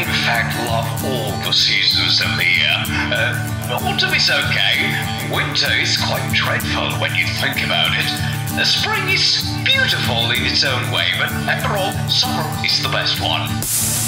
in fact love all the seasons of the year. Autumn is okay, winter is quite dreadful when you think about it. Spring is beautiful in its own way, but after all, summer is the best one.